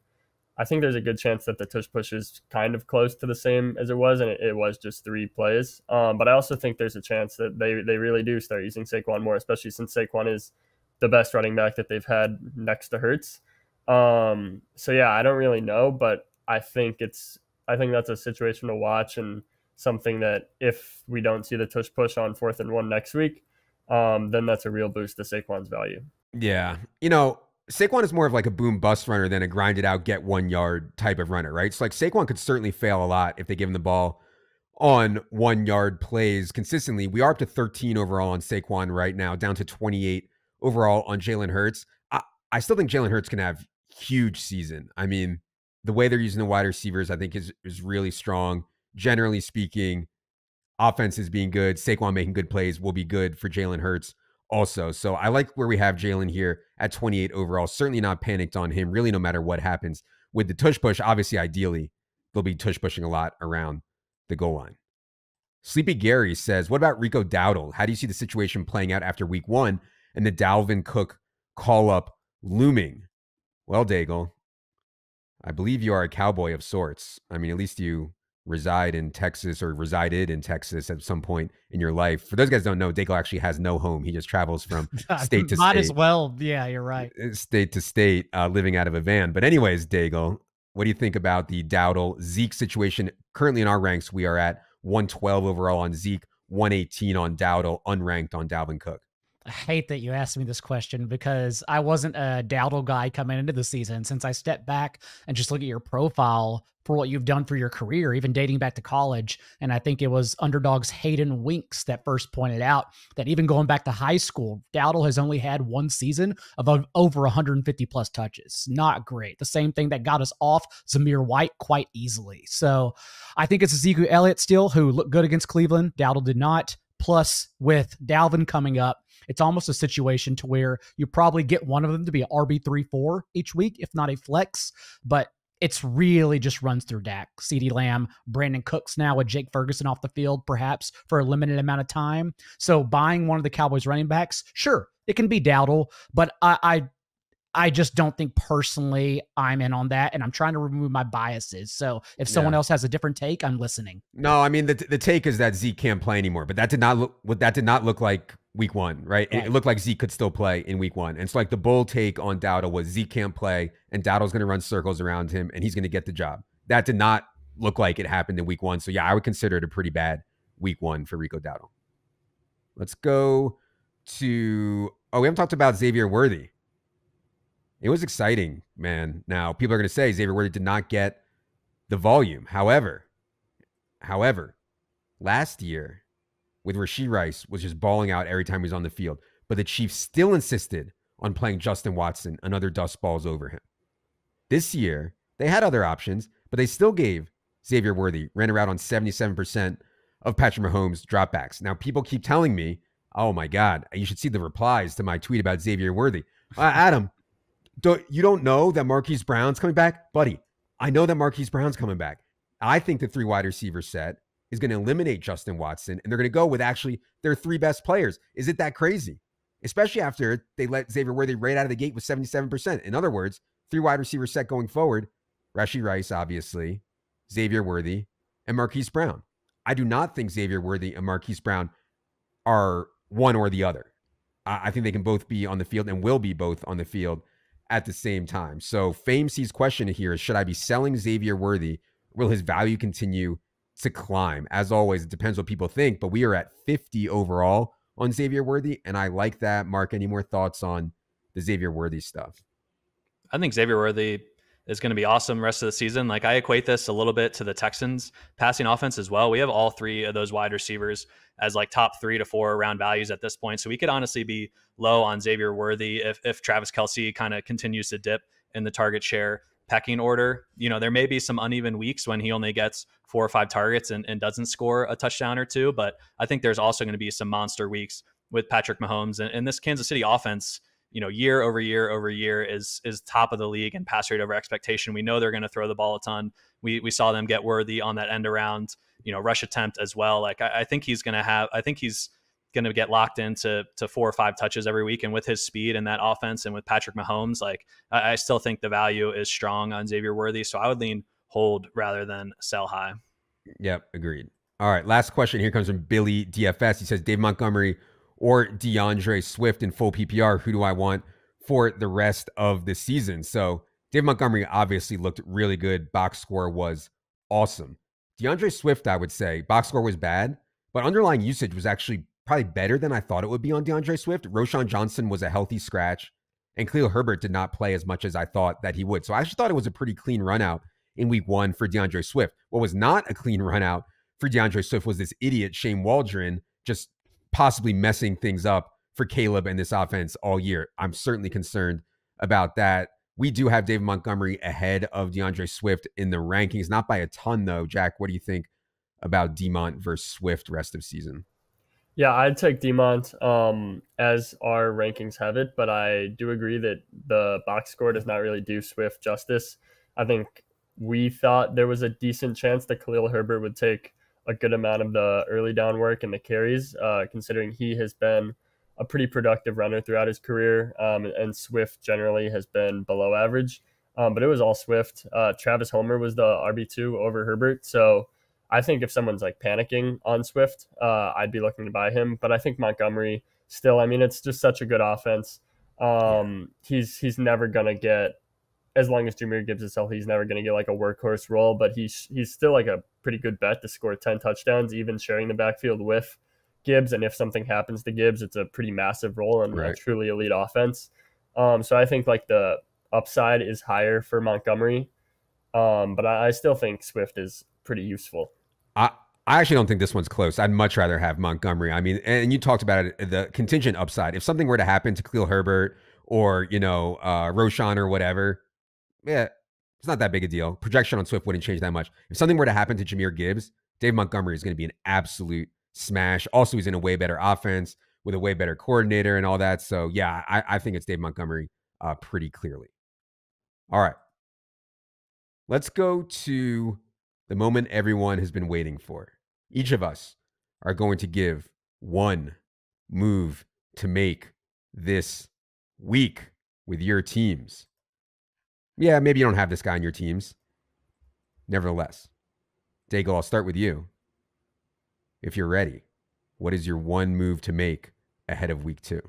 I think there's a good chance that the tush push is kind of close to the same as it was, and it was just three plays. But I also think there's a chance that they really do start using Saquon more, especially since Saquon is the best running back that they've had next to Hurts. So yeah, I don't really know, but I think that's a situation to watch, and something that if we don't see the tush push on 4th and 1 next week, then that's a real boost to Saquon's value. Yeah. You know, Saquon is more of like a boom bust runner than a grind it out, get 1 yard type of runner, right? So like Saquon could certainly fail a lot if they give him the ball on 1 yard plays consistently. We are up to 13 overall on Saquon right now, down to 28 overall on Jalen Hurts. I still think Jalen Hurts can have huge season. I mean, the way they're using the wide receivers, I think is really strong. Generally speaking, offenses being good, Saquon making good plays will be good for Jalen Hurts also. So I like where we have Jalen here at 28 overall. Certainly not panicked on him, really, no matter what happens. With the tush push, obviously, ideally, they'll be tush pushing a lot around the goal line. Sleepy Gary says, what about Rico Dowdle? How do you see the situation playing out after week 1 and the Dalvin Cook call-up looming? Well, Daigle, I believe you are a cowboy of sorts. I mean, at least you reside in Texas, or resided in Texas at some point in your life. For those guys who don't know, Daigle actually has no home. He just travels from state to state. Might as well. Yeah, you're right. State to state, living out of a van. But anyways, Daigle, what do you think about the Dowdle Zeke situation? Currently in our ranks, we are at 112 overall on Zeke, 118 on Dowdle, unranked on Dalvin Cook. I hate that you asked me this question, because I wasn't a Dowdle guy coming into the season. Since I stepped back and just look at your profile for what you've done for your career, even dating back to college, and I think it was Underdog's Hayden Winks that first pointed out that even going back to high school, Dowdle has only had 1 season of over 150 plus touches. Not great. The same thing that got us off Zamir White quite easily. So I think it's Ezekiel Elliott still, who looked good against Cleveland. Dowdle did not. Plus, with Dalvin coming up, it's almost a situation to where you probably get one of them to be an RB3-4 each week, if not a flex, but it's really just runs through Dak, CeeDee Lamb, Brandon Cooks now with Jake Ferguson off the field, perhaps for a limited amount of time. So buying one of the Cowboys running backs, sure, it can be Dowdle, but I just don't think personally I'm in on that, and I'm trying to remove my biases. So if someone else has a different take, I'm listening. No, I mean, the take is that Zeke can't play anymore, but that did not look like week 1, right? It looked like Zeke could still play in week 1. And it's like the bold take on Dowdle was Zeke can't play and Dowdle's going to run circles around him and he's going to get the job. That did not look like it happened in week 1. So yeah, I would consider it a pretty bad week 1 for Rico Dowdle. Let's go to, we haven't talked about Xavier Worthy. It was exciting, man. Now, people are going to say Xavier Worthy did not get the volume. However, last year with Rashee Rice was just balling out every time he was on the field, but the Chiefs still insisted on playing Justin Watson, another dust balls over him. This year, they had other options, but they still gave Xavier Worthy, ran around on 77% of Patrick Mahomes' dropbacks. Now, people keep telling me, oh my God, you should see the replies to my tweet about Xavier Worthy. Adam, you don't know that Marquise Brown's coming back? Buddy, I know that Marquise Brown's coming back. I think the 3 wide receiver set is going to eliminate Justin Watson, and they're going to go with actually their 3 best players. Is it that crazy? Especially after they let Xavier Worthy right out of the gate with 77%. In other words, 3 wide receiver set going forward, Rashee Rice, obviously, Xavier Worthy, and Marquise Brown. I do not think Xavier Worthy and Marquise Brown are one or the other. I think they can both be on the field and will be both on the field at the same time. So Fame C's question here is, should I be selling Xavier Worthy? Will his value continue to climb? As always, it depends what people think, but we are at 50 overall on Xavier Worthy, and I like that. Mark, any more thoughts on the Xavier Worthy stuff? I think Xavier Worthy is going to be awesome rest of the season. Like, I equate this a little bit to the Texans passing offense as well. We have all 3 of those wide receivers as like top 3 to 4 round values at this point. So we could honestly be low on Xavier Worthy if Travis Kelce kind of continues to dip in the target share pecking order. You know, there may be some uneven weeks when he only gets 4 or 5 targets and doesn't score a touchdown or 2. But I think there's also going to be some monster weeks with Patrick Mahomes and this Kansas City offense you know, year over year over year is top of the league in pass rate over expectation. We know they're going to throw the ball a ton. We saw them get worthy on that end around, you know, rush attempt as well. Like I think he's going to have, I think he's going to get locked into 4 or 5 touches every week. And with his speed and that offense and with Patrick Mahomes, like I still think the value is strong on Xavier Worthy. So I would lean hold rather than sell high. Yep. Agreed. All right. Last question here comes from Billy DFS. He says, Dave Montgomery or DeAndre Swift in full PPR. Who do I want for the rest of the season? So Dave Montgomery obviously looked really good. Box score was awesome. DeAndre Swift, I would say box score was bad, but underlying usage was actually probably better than I thought it would be on DeAndre Swift. Roschon Johnson was a healthy scratch and Khalil Herbert did not play as much as I thought that he would. So I actually thought it was a pretty clean run out in week 1 for DeAndre Swift. What was not a clean run out for DeAndre Swift was this idiot Shane Waldron just possibly messing things up for Caleb and this offense all year. I'm certainly concerned about that. We do have David Montgomery ahead of DeAndre Swift in the rankings, not by a ton though. Jack, what do you think about DeMont versus Swift rest of season? Yeah, I'd take DeMont as our rankings have it, but I do agree that the box score does not really do Swift justice. I think we thought there was a decent chance that Khalil Herbert would take a good amount of the early down work and the carries, considering he has been a pretty productive runner throughout his career, and Swift generally has been below average, but it was all Swift. Travis Homer was the RB2 over Herbert, so I think if someone's like panicking on Swift, I'd be looking to buy him, but I think Montgomery still, I mean, it's just such a good offense. He's never going to get, as long as Jahmyr Gibbs is healthy, he's never going to get like a workhorse role, but he's still like a pretty good bet to score 10 touchdowns, even sharing the backfield with Gibbs. And if something happens to Gibbs, it's a pretty massive role and a truly elite offense. So I think like the upside is higher for Montgomery, but I still think Swift is pretty useful. I actually don't think this one's close. I'd much rather have Montgomery. I mean, and you talked about it, the contingent upside. If something were to happen to Khalil Herbert or, you know, Roschon or whatever, yeah, it's not that big a deal. Projection on Swift wouldn't change that much. If something were to happen to Jahmyr Gibbs, Dave Montgomery is going to be an absolute smash. Also, he's in a way better offense with a way better coordinator and all that. So yeah, I think it's Dave Montgomery pretty clearly. All right, let's go to the moment everyone has been waiting for. Each of us are going to give one move to make this week with your teams. Yeah, maybe you don't have this guy on your teams. Nevertheless, Daigle, I'll start with you. If you're ready, what is your one move to make ahead of week 2?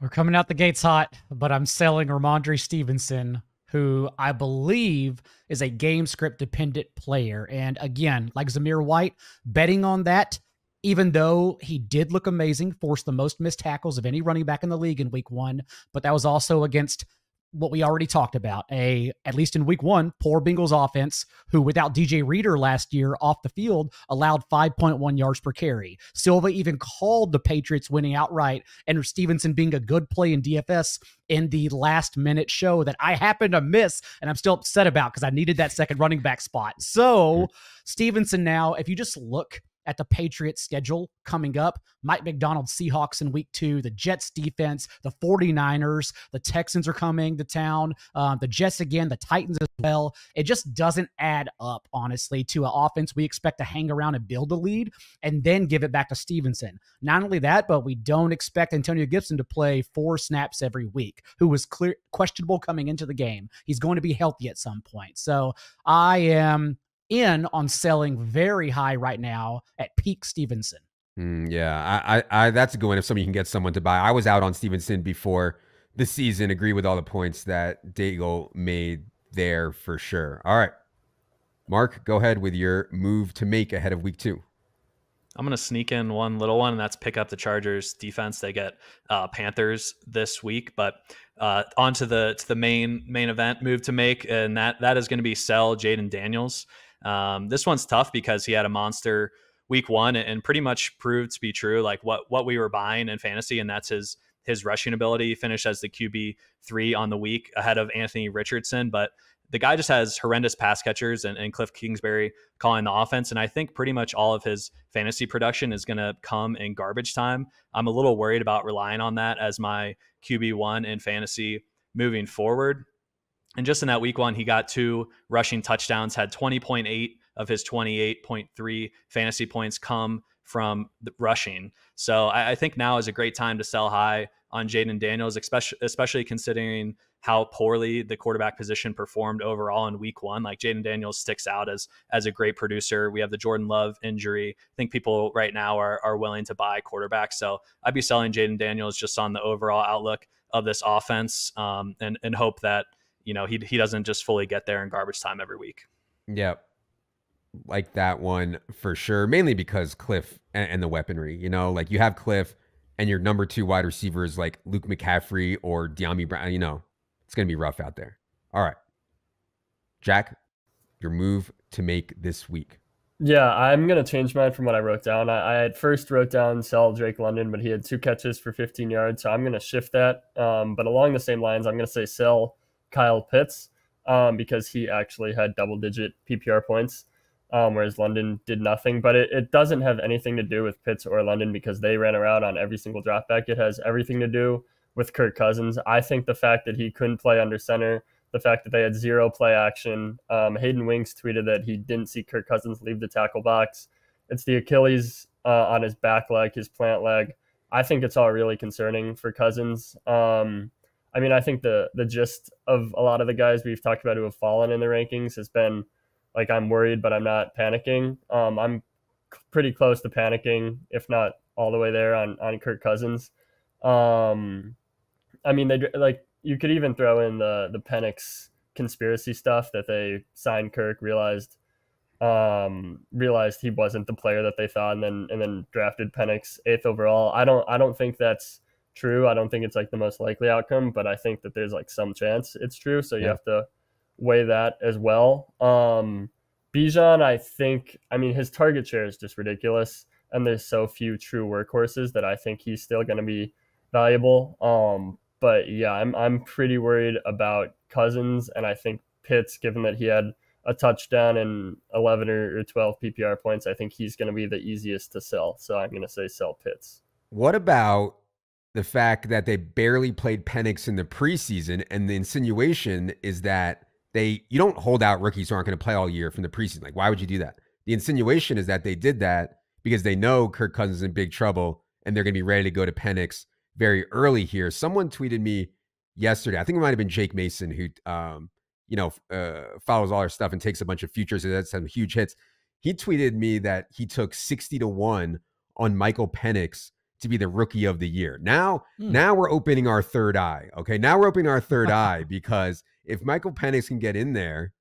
We're coming out the gates hot, but I'm selling Ramondre Stevenson, who I believe is a game script dependent player. And again, like Zamir White, betting on that, even though he did look amazing, forced the most missed tackles of any running back in the league in week 1, but that was also against what we already talked about, at least in week 1, poor Bengals offense, who without DJ Reader last year off the field allowed 5.1 yards per carry. Silva even called the Patriots winning outright and Stevenson being a good play in DFS in the last minute show that I happened to miss. And I'm still upset about because I needed that second running back spot. So Stevenson now, if you just look at the Patriots schedule coming up, Mike McDonald's Seahawks in week 2, the Jets defense, the 49ers, the Texans are coming to town, the Jets again, the Titans as well. It just doesn't add up, honestly, to an offense we expect to hang around and build a lead and then give it back to Stevenson. Not only that, but we don't expect Antonio Gibson to play 4 snaps every week, who was questionable coming into the game. He's going to be healthy at some point. So I am in on selling very high right now at peak Stevenson. Yeah, I that's a good one if somebody can get someone to buy. I was out on Stevenson before the season. Agree with all the points that Daigle made there for sure. All right, Mark, go ahead with your move to make ahead of week 2. I'm going to sneak in one little one, and that's pick up the Chargers defense. They get Panthers this week, but onto the main event move to make, and that is going to be sell Jaden Daniels. This one's tough because he had a monster week 1 and pretty much proved to be true, like what we were buying in fantasy, and that's his rushing ability. He finished as the QB3 on the week ahead of Anthony Richardson, but the guy just has horrendous pass catchers and Cliff Kingsbury calling the offense. And I think pretty much all of his fantasy production is going to come in garbage time. I'm a little worried about relying on that as my QB1 in fantasy moving forward. And just in that week 1, he got 2 rushing touchdowns, had 20.8 of his 28.3 fantasy points come from the rushing. So I think now is a great time to sell high on Jaden Daniels, especially considering how poorly the quarterback position performed overall in week 1. Like, Jaden Daniels sticks out as a great producer. We have the Jordan Love injury. I think people right now are willing to buy quarterbacks. So I'd be selling Jaden Daniels just on the overall outlook of this offense, and hope that, you know, he doesn't just fully get there in garbage time every week. Yep. Like that one for sure, mainly because Cliff and the weaponry, you know, like you have Cliff and your number 2 wide receivers like Luke McCaffrey or De'Ami Brown, you know, it's going to be rough out there. All right, Jack, your move to make this week. Yeah, I'm going to change mine from what I wrote down. I at first wrote down sell Drake London, but he had 2 catches for 15 yards. So I'm going to shift that. But along the same lines, I'm going to say sell Kyle Pitts because he actually had double-digit PPR points. Whereas London did nothing, but it doesn't have anything to do with Pitts or London because they ran around on every single drop back. It has everything to do with Kirk Cousins. I think the fact that he couldn't play under center, the fact that they had 0 play action, Hayden Winks tweeted that he didn't see Kirk Cousins leave the tackle box. It's the Achilles on his back leg, his plant leg. I think it's all really concerning for Cousins. I mean, I think the gist of a lot of the guys we've talked about who have fallen in the rankings has been, like, I'm worried, but I'm not panicking. I'm pretty close to panicking, if not all the way there, on Kirk Cousins. I mean, they, like, you could even throw in the Penix conspiracy stuff that they signed Kirk, realized he wasn't the player that they thought, and then drafted Penix 8th overall. I don't think that's true. I don't think it's like the most likely outcome, but I think that there's like some chance it's true. So you have to weigh that as well. Bijan, I think, I mean, his target share is just ridiculous, and there's so few true workhorses that I think he's still going to be valuable. But yeah, I'm pretty worried about Cousins, and I think Pitts, given that he had a touchdown and 11 or 12 PPR points, I think he's going to be the easiest to sell. So I'm going to say sell Pitts. What about the fact that they barely played Penix in the preseason, and the insinuation is that you don't hold out rookies who aren't going to play all year from the preseason? Like, why would you do that? The insinuation is that they did that because they know Kirk Cousins is in big trouble and they're going to be ready to go to Penix very early here. Someone tweeted me yesterday, I think it might have been Jake Mason, who follows all our stuff and takes a bunch of futures and that's some huge hits. He tweeted me that he took 60-1 on Michael Penix to be the rookie of the year. Now we're opening our third eye. Okay, now we're opening our third eye, because if Michael Penix can get in there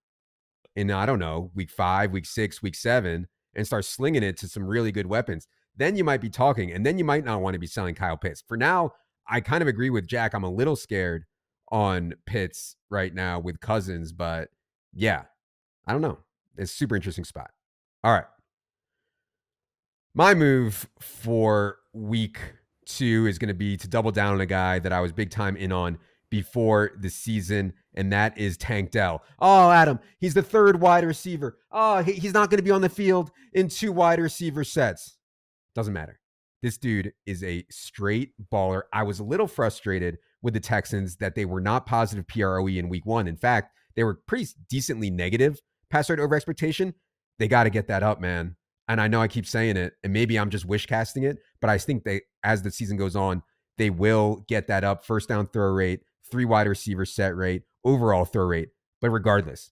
in, I don't know, week 5, week 6, week 7, and start slinging it to some really good weapons, then you might be talking, and then you might not want to be selling Kyle Pitts. For now, I kind of agree with Jack. I'm a little scared on Pitts right now with Cousins, but yeah, I don't know. It's a super interesting spot. All right. My move for week 2 is going to be to double down on a guy that I was big time in on before the season, and that is Tank Dell. Oh, Adam, he's the 3rd wide receiver. Oh, he's not going to be on the field in 2 wide receiver sets. Doesn't matter. This dude is a straight baller. I was a little frustrated with the Texans that they were not positive PROE in week 1. In fact, they were pretty decently negative pass rate over expectation. They got to get that up, man. And I know I keep saying it, and maybe I'm just wish casting it, but I think they, as the season goes on, they will get that up. First down throw rate, 3 wide receiver set rate, overall throw rate. But regardless,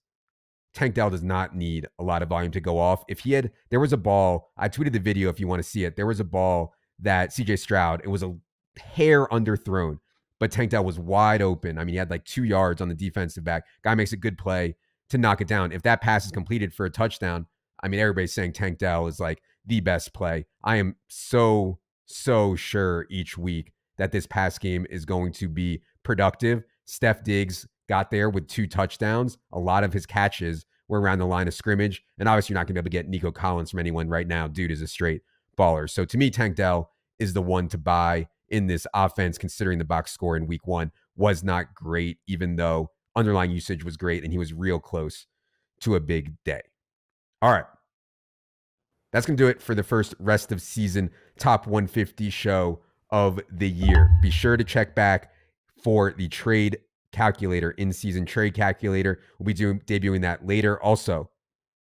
Tank Dell does not need a lot of volume to go off. If he had, there was a ball, I tweeted the video if you want to see it. There was a ball that CJ Stroud, it was a hair underthrown, but Tank Dell was wide open. I mean, he had like 2 yards on the defensive back. Guy makes a good play to knock it down. If that pass is completed for a touchdown, I mean, everybody's saying Tank Dell is like the best play. I am so, so sure each week that this pass game is going to be productive. Steph Diggs got there with 2 touchdowns. A lot of his catches were around the line of scrimmage. And obviously, you're not going to be able to get Nico Collins from anyone right now. Dude is a straight baller. So to me, Tank Dell is the one to buy in this offense, considering the box score in week 1 was not great, even though underlying usage was great, and he was real close to a big day. All right. That's going to do it for the first rest of season top 150 show of the year. Be sure to check back for the trade calculator, in-season trade calculator. We'll be debuting that later. Also,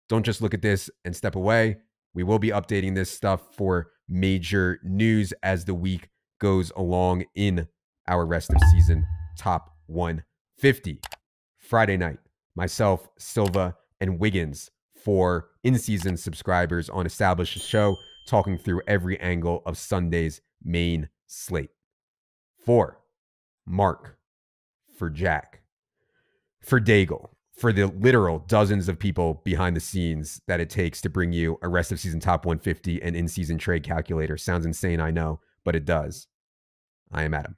don't just look at this and step away. We will be updating this stuff for major news as the week goes along in our rest of season top 150. Friday night, myself, Silva, and Wiggins for in-season subscribers on Establish the Show, talking through every angle of Sunday's main slate. For Mark, for Jack, for Daigle, for the literal dozens of people behind the scenes that it takes to bring you a rest of season top 150 and in-season trade calculator. Sounds insane, I know, but it does. I am Adam.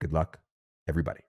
Good luck, everybody.